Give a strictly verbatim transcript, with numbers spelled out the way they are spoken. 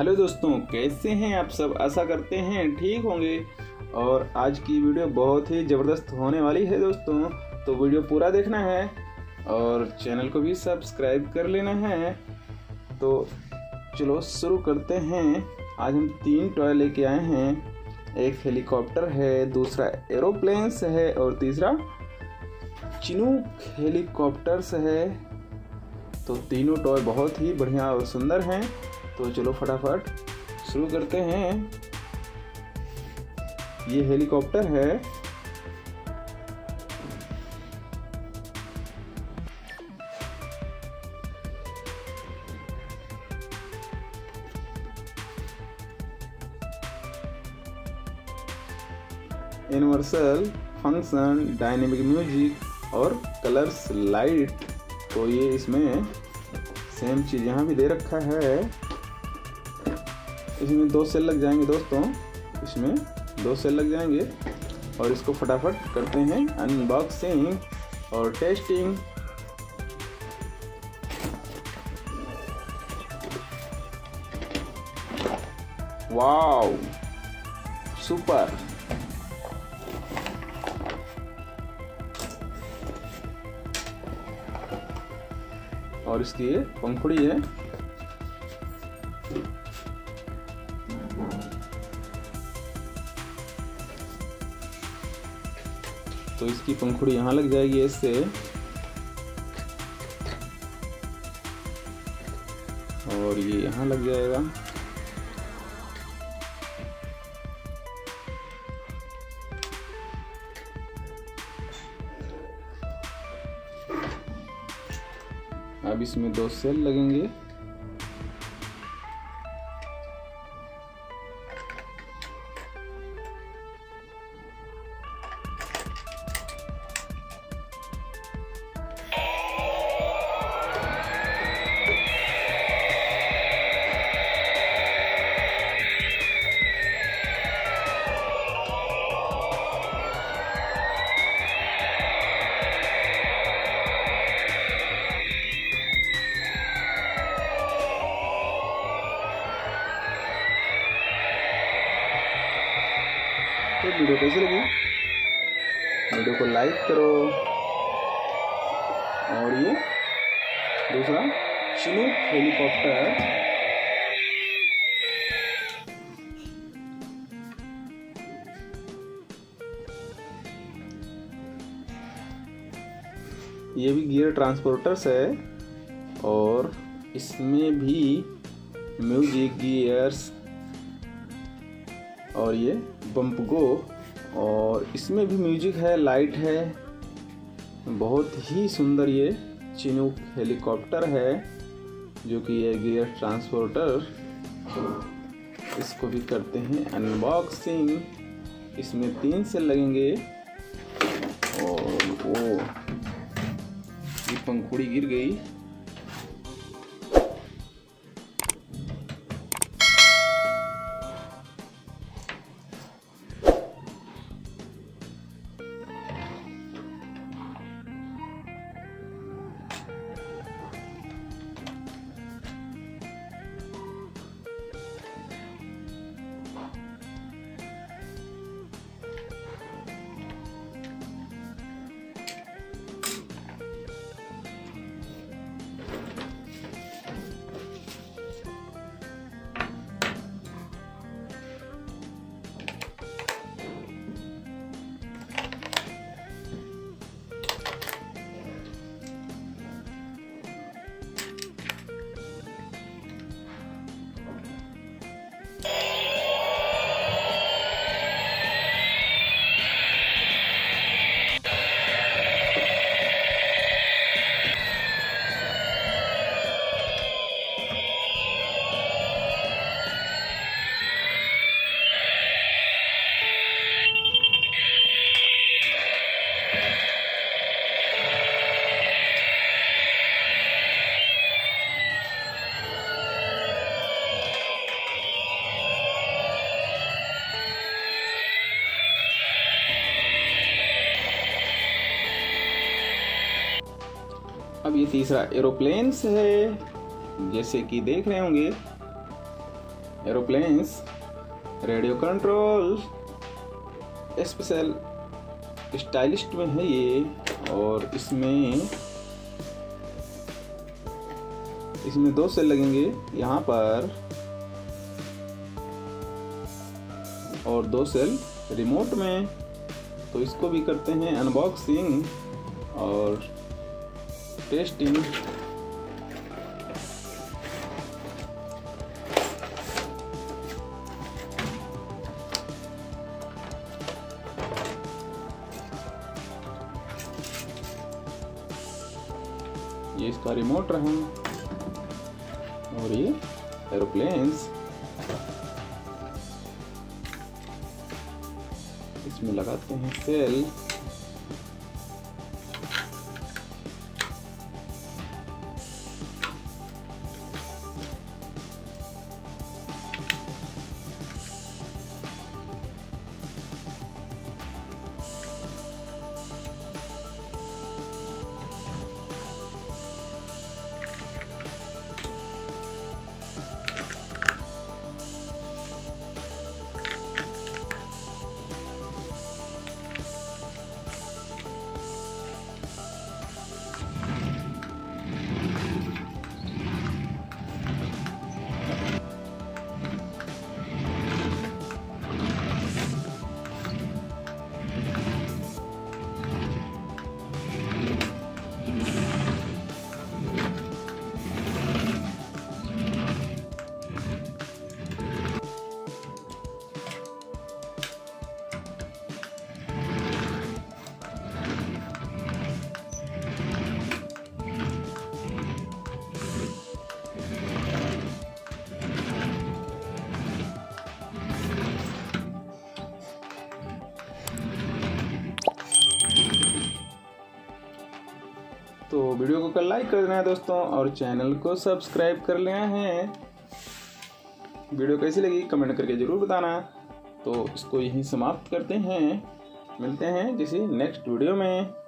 Hello दोस्तों, कैसे हैं आप सब। आशा करते हैं ठीक होंगे। और आज की वीडियो बहुत ही ज़बरदस्त होने वाली है दोस्तों, तो वीडियो पूरा देखना है और चैनल को भी सब्सक्राइब कर लेना है। तो चलो शुरू करते हैं। आज हम तीन टॉय लेके आए हैं, एक हेलीकॉप्टर है, दूसरा एरोप्लेन्स है और तीसरा चिनूक हेलीकॉप्टर्स है। तो तीनों टॉय बहुत ही बढ़िया और सुंदर हैं। तो चलो फटाफट शुरू करते हैं। ये हेलीकॉप्टर है, यूनिवर्सल फंक्शन, डायनेमिक म्यूजिक और कलर्स लाइट। तो ये इसमें सेम चीज यहाँ भी दे रखा है। इसमें दो सेल लग जाएंगे दोस्तों, इसमें दो सेल लग जाएंगे। और इसको फटाफट करते हैं अनबॉक्सिंग और टेस्टिंग। वाव, सुपर। और इसकी ये पंखुड़ी है। तो इसकी पंखुड़ी यहाँ लग जाएगी इससे, और ये यहाँ लग जाएगा। अब इसमें दो सेल लगेंगे। तो वीडियो कैसी लगी, वीडियो को लाइक करो। और ये दूसरा चिनूक हेलीकॉप्टर, ये भी गियर ट्रांसपोर्टर्स है। और इसमें भी म्यूजिक, गियर्स और ये बम्प गो। और इसमें भी म्यूजिक है, लाइट है। बहुत ही सुंदर ये चिनूक हेलीकॉप्टर है, जो कि ये गियर ट्रांसपोर्टर। इसको भी करते हैं अनबॉक्सिंग। इसमें तीन सेल लगेंगे। और वो ये पंखुड़ी गिर गई। अब ये तीसरा एरोप्लेन्स है, जैसे कि देख रहे होंगे। Aeroplanes, radio control, special stylist में है ये। और इसमें इसमें दो सेल लगेंगे यहाँ पर और दो सेल रिमोट में। तो इसको भी करते हैं अनबॉक्सिंग और टेस्टिंग। ये इसका रिमोट रहा और ये एरोप्लेन्स इसमें लगाते हैं सेल। तो वीडियो को कल लाइक कर देना है दोस्तों और चैनल को सब्सक्राइब कर लेना है। वीडियो कैसी लगी कमेंट करके ज़रूर बताना। तो इसको यहीं समाप्त करते हैं, मिलते हैं किसी नेक्स्ट वीडियो में।